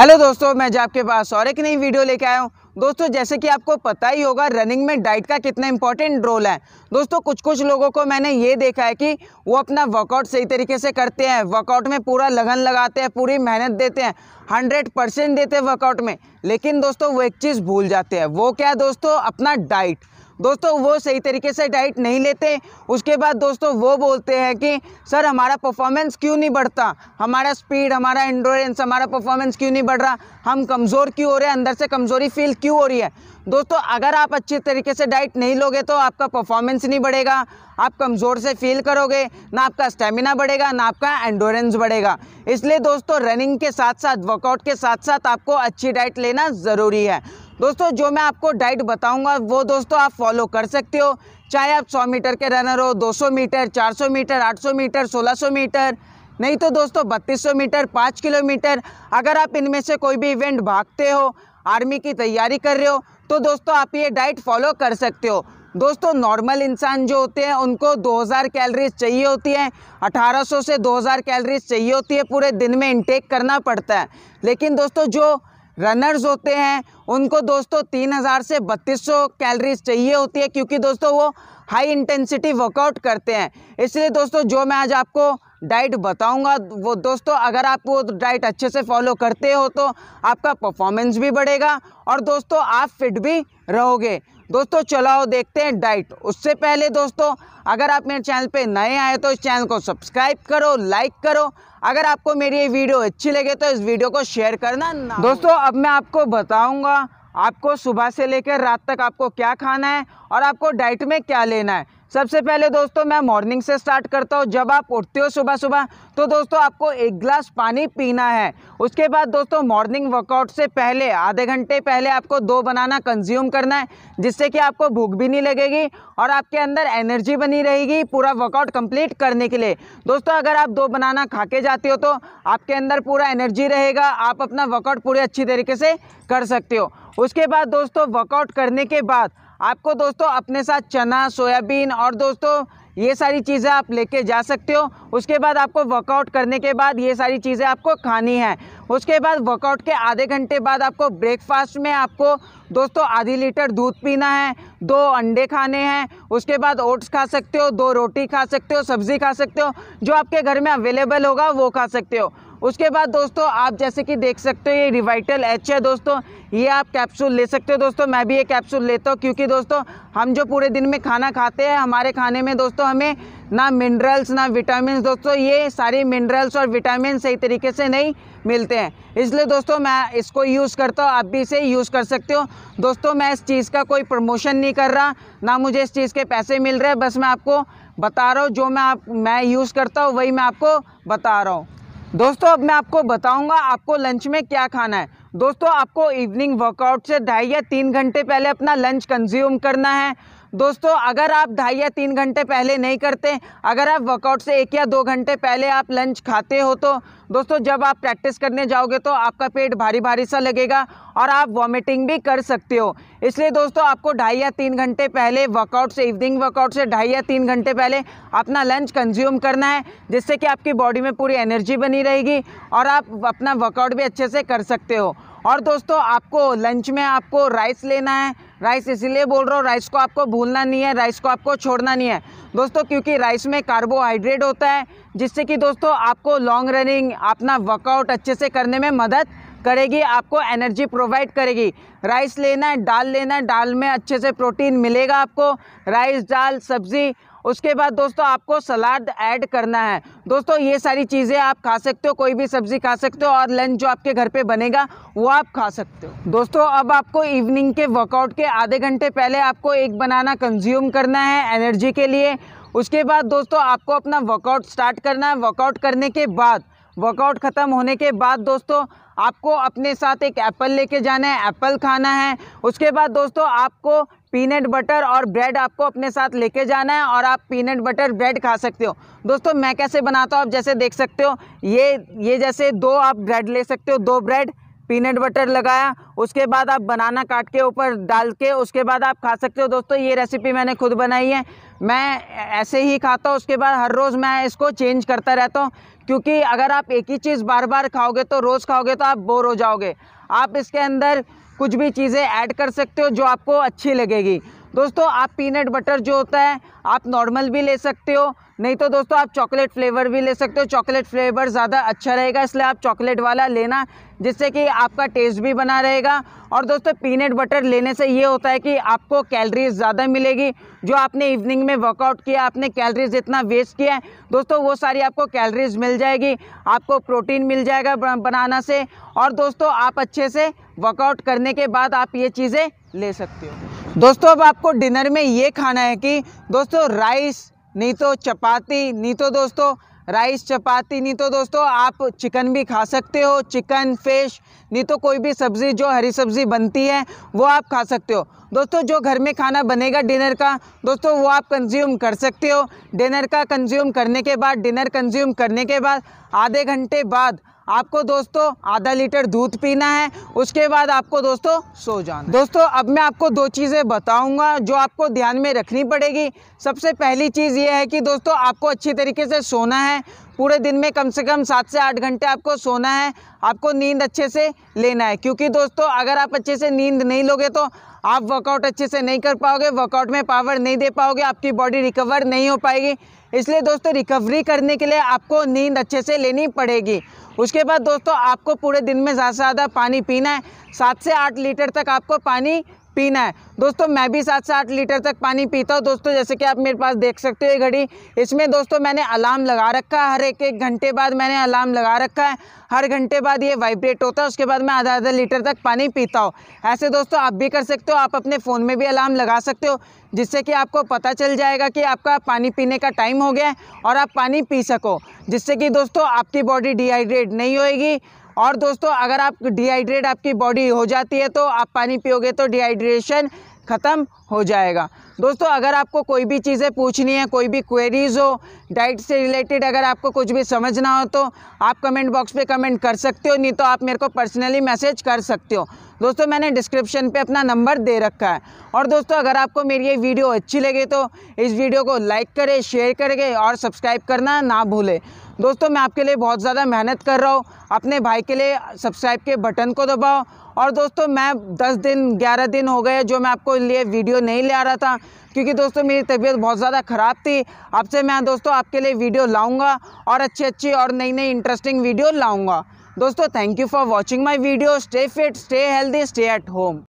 Hello दोस्तों, मैं आपके पास और एक नई वीडियो लेके आया हूँ। दोस्तों जैसे कि आपको पता ही होगा रनिंग में डाइट का कितना इंपॉर्टेंट रोल है। दोस्तों कुछ लोगों को मैंने ये देखा है कि वो अपना वर्कआउट सही तरीके से करते हैं, वर्कआउट में पूरा लगन लगाते हैं, पूरी मेहनत देते हैं, 100% देते हैं वर्कआउट में, लेकिन दोस्तों वो एक चीज़ भूल जाते हैं। वो क्या है दोस्तों? अपना डाइट। दोस्तों वो सही तरीके से डाइट नहीं लेते। उसके बाद दोस्तों वो बोलते हैं कि सर हमारा परफॉर्मेंस क्यों नहीं बढ़ता, हमारा स्पीड, हमारा एंड्योरेंस, हमारा परफॉर्मेंस क्यों नहीं बढ़ रहा, हम कमज़ोर क्यों हो रहे हैं, अंदर से कमज़ोरी फील क्यों हो रही है। दोस्तों अगर आप अच्छे तरीके से डाइट नहीं लोगे तो आपका परफॉर्मेंस नहीं बढ़ेगा, आप कमज़ोर से फील करोगे, ना आपका स्टेमिना बढ़ेगा, ना आपका एंड्योरेंस बढ़ेगा। इसलिए दोस्तों रनिंग के साथ साथ, वर्कआउट के साथ साथ आपको अच्छी डाइट लेना ज़रूरी है। दोस्तों जो मैं आपको डाइट बताऊंगा वो दोस्तों आप फॉलो कर सकते हो, चाहे आप 100 मीटर के रनर हो, 200 मीटर, 400 मीटर, 800 मीटर, 1600 मीटर, नहीं तो दोस्तों 3200 मीटर, 5 किलोमीटर। अगर आप इनमें से कोई भी इवेंट भागते हो, आर्मी की तैयारी कर रहे हो, तो दोस्तों आप ये डाइट फॉलो कर सकते हो। दोस्तों नॉर्मल इंसान जो होते हैं उनको 2000 कैलोरीज चाहिए होती है, 1800 से 2000 कैलोरीज चाहिए होती है, पूरे दिन में इंटेक करना पड़ता है। लेकिन दोस्तों जो रनर्स होते हैं उनको दोस्तों 3000 से 3200 कैलोरीज चाहिए होती है, क्योंकि दोस्तों वो हाई इंटेंसिटी वर्कआउट करते हैं। इसलिए दोस्तों जो मैं आज आपको डाइट बताऊंगा वो दोस्तों अगर आप वो डाइट अच्छे से फॉलो करते हो तो आपका परफॉर्मेंस भी बढ़ेगा और दोस्तों आप फिट भी रहोगे। दोस्तों चलो देखते हैं डाइट। उससे पहले दोस्तों अगर आप मेरे चैनल पे नए आए तो इस चैनल को सब्सक्राइब करो, लाइक करो। अगर आपको मेरी ये वीडियो अच्छी लगे तो इस वीडियो को शेयर करना ना। दोस्तों अब मैं आपको बताऊंगा आपको सुबह से लेकर रात तक आपको क्या खाना है और आपको डाइट में क्या लेना है। सबसे पहले दोस्तों मैं मॉर्निंग से स्टार्ट करता हूँ। जब आप उठते हो सुबह सुबह तो दोस्तों आपको 1 गिलास पानी पीना है। उसके बाद दोस्तों मॉर्निंग वर्कआउट से पहले, आधे घंटे पहले आपको 2 बनाना कंज्यूम करना है, जिससे कि आपको भूख भी नहीं लगेगी और आपके अंदर एनर्जी बनी रहेगी पूरा वर्कआउट कंप्लीट करने के लिए। दोस्तों अगर आप 2 बनाना खा के जाते हो तो आपके अंदर पूरा एनर्जी रहेगा, आप अपना वर्कआउट पूरे अच्छी तरीके से कर सकते हो। उसके बाद दोस्तों वर्कआउट करने के बाद आपको दोस्तों अपने साथ चना, सोयाबीन और दोस्तों ये सारी चीज़ें आप लेके जा सकते हो। उसके बाद आपको वर्कआउट करने के बाद ये सारी चीज़ें आपको खानी है। उसके बाद वर्कआउट के आधे घंटे बाद आपको ब्रेकफास्ट में आपको दोस्तों 1/2 लीटर दूध पीना है, 2 अंडे खाने हैं, उसके बाद ओट्स खा सकते हो, 2 रोटी खा सकते हो, सब्ज़ी खा सकते हो, जो आपके घर में अवेलेबल होगा वो खा सकते हो। उसके बाद दोस्तों आप जैसे कि देख सकते हो ये रिवाइटल H है दोस्तों, ये आप कैप्सूल ले सकते हो। दोस्तों मैं भी ये कैप्सूल लेता हूँ, क्योंकि दोस्तों हम जो पूरे दिन में खाना खाते हैं हमारे खाने में दोस्तों हमें ना मिनरल्स ना विटामिन, दोस्तों ये सारे मिनरल्स और विटामिन सही तरीके से नहीं मिलते हैं। इसलिए दोस्तों मैं इसको यूज़ करता हूँ, आप भी इसे यूज़ कर सकते हो। दोस्तों मैं इस चीज़ का कोई प्रमोशन नहीं कर रहा, ना मुझे इस चीज़ के पैसे मिल रहे, बस मैं आपको बता रहा हूँ जो मैं यूज़ करता हूँ वही मैं आपको बता रहा हूँ। दोस्तों अब मैं आपको बताऊंगा आपको लंच में क्या खाना है। दोस्तों आपको इवनिंग वर्कआउट से 2.5 या 3 घंटे पहले अपना लंच कंज्यूम करना है। दोस्तों अगर आप 2.5 या 3 घंटे पहले नहीं करते, अगर आप वर्कआउट से 1 या 2 घंटे पहले आप लंच खाते हो तो दोस्तों जब आप प्रैक्टिस करने जाओगे तो आपका पेट भारी भारी सा लगेगा और आप वॉमिटिंग भी कर सकते हो। इसलिए दोस्तों आपको 2.5 या 3 घंटे पहले वर्कआउट से, इवनिंग वर्कआउट से 2.5 या 3 घंटे पहले अपना लंच कंज्यूम करना है, जिससे कि आपकी बॉडी में पूरी एनर्जी बनी रहेगी और आप अपना वर्कआउट भी अच्छे से कर सकते हो। और दोस्तों आपको लंच में आपको राइस लेना है। राइस इसीलिए बोल रहा हूँ, राइस को आपको भूलना नहीं है, राइस को आपको छोड़ना नहीं है दोस्तों, क्योंकि राइस में कार्बोहाइड्रेट होता है, जिससे कि दोस्तों आपको लॉन्ग रनिंग, अपना वर्कआउट अच्छे से करने में मदद करेगी, आपको एनर्जी प्रोवाइड करेगी। राइस लेना है, दाल लेना है, दाल में अच्छे से प्रोटीन मिलेगा आपको, राइस, दाल, सब्ज़ी। उसके बाद दोस्तों आपको सलाद ऐड करना है। दोस्तों ये सारी चीज़ें आप खा सकते हो, कोई भी सब्ज़ी खा सकते हो और लंच जो आपके घर पे बनेगा वो आप खा सकते हो। दोस्तों अब आपको इवनिंग के वर्कआउट के आधे घंटे पहले आपको 1 बनाना कंज्यूम करना है एनर्जी के लिए। उसके बाद दोस्तों आपको अपना वर्कआउट स्टार्ट करना है। वर्कआउट करने के बाद, वर्कआउट ख़त्म होने के बाद दोस्तों आपको अपने साथ 1 एप्पल लेके जाना है, एप्पल खाना है। उसके बाद दोस्तों आपको पीनट बटर और ब्रेड आपको अपने साथ लेके जाना है और आप पीनट बटर ब्रेड खा सकते हो। दोस्तों मैं कैसे बनाता हूँ आप जैसे देख सकते हो, ये जैसे 2 आप ब्रेड ले सकते हो, 2 ब्रेड, पीनट बटर लगाया, उसके बाद आप बनाना काट के ऊपर डाल के उसके बाद आप खा सकते हो। दोस्तों ये रेसिपी मैंने खुद बनाई है, मैं ऐसे ही खाता हूँ। उसके बाद हर रोज़ मैं इसको चेंज करता रहता हूँ, क्योंकि अगर आप एक ही चीज़ बार बार खाओगे तो रोज़ खाओगे तो आप बोर हो जाओगे। आप इसके अंदर कुछ भी चीज़ें ऐड कर सकते हो जो आपको अच्छी लगेगी। दोस्तों आप पीनट बटर जो होता है आप नॉर्मल भी ले सकते हो, नहीं तो दोस्तों आप चॉकलेट फ्लेवर भी ले सकते हो। चॉकलेट फ्लेवर ज़्यादा अच्छा रहेगा, इसलिए आप चॉकलेट वाला लेना, जिससे कि आपका टेस्ट भी बना रहेगा। और दोस्तों पीनट बटर लेने से ये होता है कि आपको कैलोरीज ज़्यादा मिलेगी। जो आपने इवनिंग में वर्कआउट किया, आपने कैलोरीज इतना वेस्ट किया है दोस्तों, वो सारी आपको कैलोरीज मिल जाएगी, आपको प्रोटीन मिल जाएगा बनाना से। और दोस्तों आप अच्छे से वर्कआउट करने के बाद आप ये चीज़ें ले सकते हो। दोस्तों अब आपको डिनर में ये खाना है कि दोस्तों राइस, नहीं तो चपाती, नहीं तो दोस्तों राइस चपाती, नहीं तो दोस्तों आप चिकन भी खा सकते हो, चिकन फिश, नहीं तो कोई भी सब्ज़ी जो हरी सब्ज़ी बनती है वो आप खा सकते हो। दोस्तों जो घर में खाना बनेगा डिनर का दोस्तों वो आप कंज्यूम कर सकते हो। डिनर का कंज्यूम करने के बाद, डिनर कंज्यूम करने के बाद आधे घंटे बाद आपको दोस्तों आधा लीटर दूध पीना है, उसके बाद आपको दोस्तों सो जाना है। दोस्तों अब मैं आपको दो चीज़ें बताऊंगा जो आपको ध्यान में रखनी पड़ेगी। सबसे पहली चीज़ ये है कि दोस्तों आपको अच्छी तरीके से सोना है। पूरे दिन में कम से कम 7 से 8 घंटे आपको सोना है, आपको नींद अच्छे से लेना है, क्योंकि दोस्तों अगर आप अच्छे से नींद नहीं लोगे तो आप वर्कआउट अच्छे से नहीं कर पाओगे, वर्कआउट में पावर नहीं दे पाओगे, आपकी बॉडी रिकवर नहीं हो पाएगी। इसलिए दोस्तों रिकवरी करने के लिए आपको नींद अच्छे से लेनी पड़ेगी। उसके बाद दोस्तों आपको पूरे दिन में ज़्यादा से ज़्यादा पानी पीना है, 7 से 8 लीटर तक आपको पानी पीना है। दोस्तों मैं भी 7 से 8 लीटर तक पानी पीता हूँ दोस्तों, जैसे कि आप मेरे पास देख सकते हो ये घड़ी, इसमें दोस्तों मैंने अलार्म लगा रखा है, हर एक घंटे बाद मैंने अलार्म लगा रखा है, हर घंटे बाद ये वाइब्रेट होता है, उसके बाद मैं आधा लीटर तक पानी पीता हूँ। ऐसे दोस्तों आप भी कर सकते हो, आप अपने फ़ोन में भी अलार्म लगा सकते हो, जिससे कि आपको पता चल जाएगा कि आपका पानी पीने का टाइम हो गया है और आप पानी पी सको, जिससे कि दोस्तों आपकी बॉडी डिहाइड्रेट नहीं होएगी। और दोस्तों अगर आप डिहाइड्रेट आपकी बॉडी हो जाती है तो आप पानी पियोगे तो डिहाइड्रेशन ख़त्म हो जाएगा। दोस्तों अगर आपको कोई भी चीज़ें पूछनी है, कोई भी क्वेरीज़ हो डाइट से रिलेटेड, अगर आपको कुछ भी समझना हो तो आप कमेंट बॉक्स पे कमेंट कर सकते हो, नहीं तो आप मेरे को पर्सनली मैसेज कर सकते हो। दोस्तों मैंने डिस्क्रिप्शन पे अपना नंबर दे रखा है। और दोस्तों अगर आपको मेरी ये वीडियो अच्छी लगे तो इस वीडियो को लाइक करें, शेयर करें और सब्सक्राइब करना ना भूलें। दोस्तों मैं आपके लिए बहुत ज़्यादा मेहनत कर रहा हूँ, अपने भाई के लिए सब्सक्राइब के बटन को दबाओ। और दोस्तों मैं 10 दिन 11 दिन हो गए जो मैं आपको लिए वीडियो नहीं ले आ रहा था, क्योंकि दोस्तों मेरी तबीयत बहुत ज़्यादा ख़राब थी। अब से मैं दोस्तों आपके लिए वीडियो लाऊंगा और अच्छी और नई इंटरेस्टिंग वीडियो लाऊंगा। दोस्तों thank you for watching my video. Stay fit, stay healthy, stay at home.